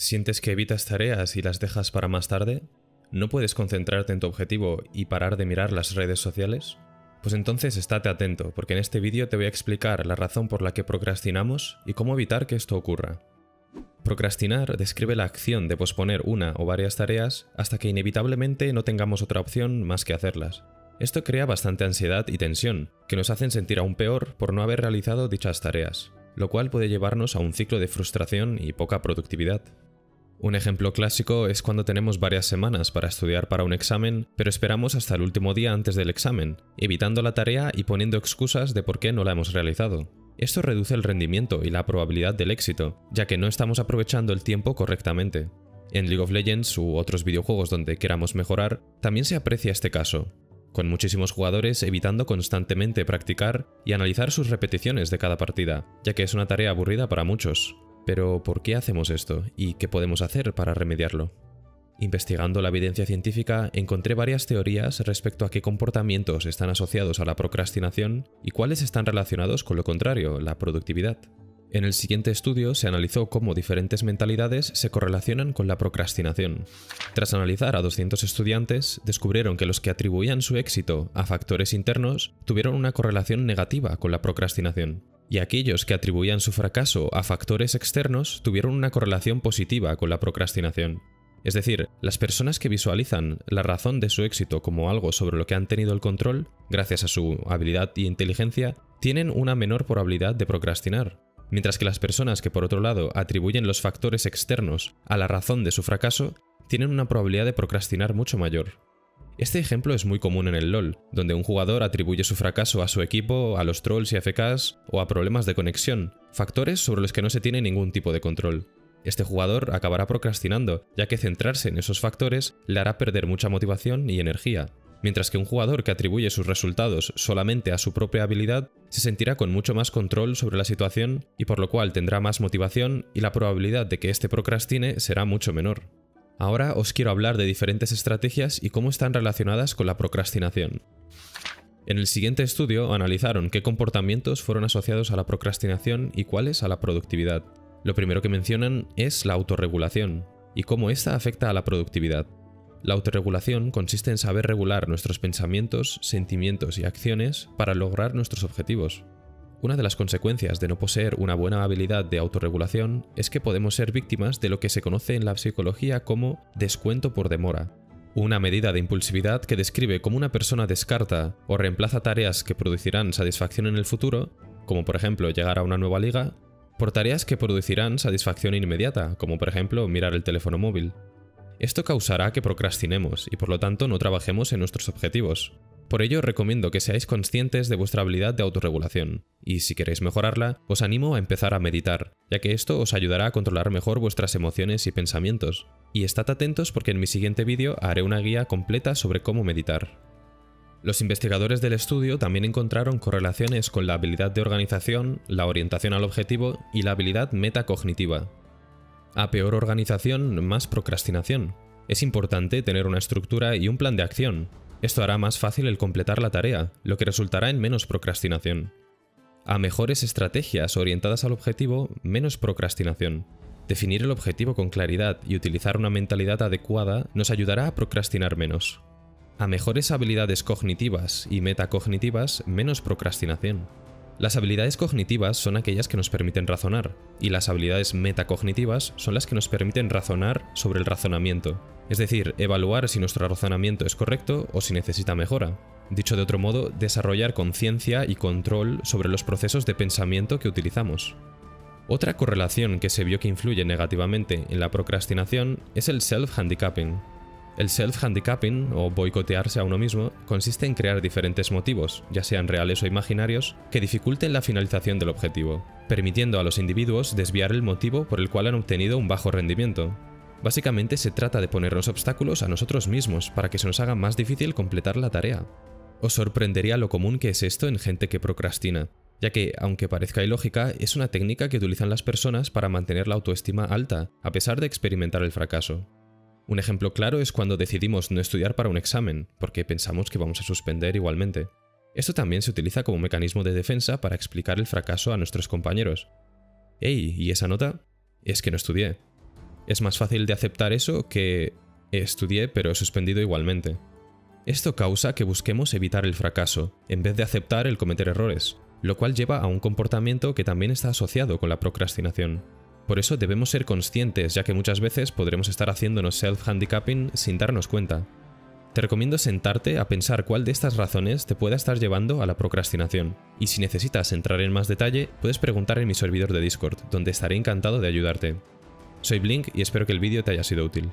¿Sientes que evitas tareas y las dejas para más tarde? ¿No puedes concentrarte en tu objetivo y parar de mirar las redes sociales? Pues entonces estate atento, porque en este vídeo te voy a explicar la razón por la que procrastinamos y cómo evitar que esto ocurra. Procrastinar describe la acción de posponer una o varias tareas hasta que inevitablemente no tengamos otra opción más que hacerlas. Esto crea bastante ansiedad y tensión, que nos hacen sentir aún peor por no haber realizado dichas tareas, lo cual puede llevarnos a un ciclo de frustración y poca productividad. Un ejemplo clásico es cuando tenemos varias semanas para estudiar para un examen, pero esperamos hasta el último día antes del examen, evitando la tarea y poniendo excusas de por qué no la hemos realizado. Esto reduce el rendimiento y la probabilidad del éxito, ya que no estamos aprovechando el tiempo correctamente. En League of Legends u otros videojuegos donde queramos mejorar, también se aprecia este caso, con muchísimos jugadores evitando constantemente practicar y analizar sus repeticiones de cada partida, ya que es una tarea aburrida para muchos. Pero, ¿por qué hacemos esto? ¿Y qué podemos hacer para remediarlo? Investigando la evidencia científica, encontré varias teorías respecto a qué comportamientos están asociados a la procrastinación y cuáles están relacionados con lo contrario, la productividad. En el siguiente estudio se analizó cómo diferentes mentalidades se correlacionan con la procrastinación. Tras analizar a 200 estudiantes, descubrieron que los que atribuían su éxito a factores internos tuvieron una correlación negativa con la procrastinación. Y aquellos que atribuían su fracaso a factores externos tuvieron una correlación positiva con la procrastinación. Es decir, las personas que visualizan la razón de su éxito como algo sobre lo que han tenido el control, gracias a su habilidad y inteligencia, tienen una menor probabilidad de procrastinar. Mientras que las personas que, por otro lado, atribuyen los factores externos a la razón de su fracaso, tienen una probabilidad de procrastinar mucho mayor. Este ejemplo es muy común en el LoL, donde un jugador atribuye su fracaso a su equipo, a los trolls y AFKs o a problemas de conexión, factores sobre los que no se tiene ningún tipo de control. Este jugador acabará procrastinando, ya que centrarse en esos factores le hará perder mucha motivación y energía, mientras que un jugador que atribuye sus resultados solamente a su propia habilidad se sentirá con mucho más control sobre la situación y por lo cual tendrá más motivación y la probabilidad de que este procrastine será mucho menor. Ahora os quiero hablar de diferentes estrategias y cómo están relacionadas con la procrastinación. En el siguiente estudio analizaron qué comportamientos fueron asociados a la procrastinación y cuáles a la productividad. Lo primero que mencionan es la autorregulación y cómo esta afecta a la productividad. La autorregulación consiste en saber regular nuestros pensamientos, sentimientos y acciones para lograr nuestros objetivos. Una de las consecuencias de no poseer una buena habilidad de autorregulación es que podemos ser víctimas de lo que se conoce en la psicología como descuento por demora, una medida de impulsividad que describe cómo una persona descarta o reemplaza tareas que producirán satisfacción en el futuro, como por ejemplo llegar a una nueva liga, por tareas que producirán satisfacción inmediata, como por ejemplo mirar el teléfono móvil. Esto causará que procrastinemos y por lo tanto no trabajemos en nuestros objetivos. Por ello, recomiendo que seáis conscientes de vuestra habilidad de autorregulación, y si queréis mejorarla, os animo a empezar a meditar, ya que esto os ayudará a controlar mejor vuestras emociones y pensamientos. Y estad atentos porque en mi siguiente vídeo haré una guía completa sobre cómo meditar. Los investigadores del estudio también encontraron correlaciones con la habilidad de organización, la orientación al objetivo y la habilidad metacognitiva. A peor organización, más procrastinación. Es importante tener una estructura y un plan de acción. Esto hará más fácil el completar la tarea, lo que resultará en menos procrastinación. A mejores estrategias orientadas al objetivo, menos procrastinación. Definir el objetivo con claridad y utilizar una mentalidad adecuada nos ayudará a procrastinar menos. A mejores habilidades cognitivas y metacognitivas, menos procrastinación. Las habilidades cognitivas son aquellas que nos permiten razonar, y las habilidades metacognitivas son las que nos permiten razonar sobre el razonamiento, es decir, evaluar si nuestro razonamiento es correcto o si necesita mejora. Dicho de otro modo, desarrollar conciencia y control sobre los procesos de pensamiento que utilizamos. Otra correlación que se vio que influye negativamente en la procrastinación es el self-handicapping. El self-handicapping, o boicotearse a uno mismo, consiste en crear diferentes motivos, ya sean reales o imaginarios, que dificulten la finalización del objetivo, permitiendo a los individuos desviar el motivo por el cual han obtenido un bajo rendimiento. Básicamente se trata de ponernos obstáculos a nosotros mismos para que se nos haga más difícil completar la tarea. Os sorprendería lo común que es esto en gente que procrastina, ya que, aunque parezca ilógica, es una técnica que utilizan las personas para mantener la autoestima alta, a pesar de experimentar el fracaso. Un ejemplo claro es cuando decidimos no estudiar para un examen, porque pensamos que vamos a suspender igualmente. Esto también se utiliza como mecanismo de defensa para explicar el fracaso a nuestros compañeros. «Ey, ¿y esa nota? Es que no estudié». Es más fácil de aceptar eso que estudié pero he suspendido igualmente. Esto causa que busquemos evitar el fracaso, en vez de aceptar el cometer errores, lo cual lleva a un comportamiento que también está asociado con la procrastinación. Por eso debemos ser conscientes, ya que muchas veces podremos estar haciéndonos self-handicapping sin darnos cuenta. Te recomiendo sentarte a pensar cuál de estas razones te pueda estar llevando a la procrastinación, y si necesitas entrar en más detalle, puedes preguntar en mi servidor de Discord, donde estaré encantado de ayudarte. Soy Blink y espero que el vídeo te haya sido útil.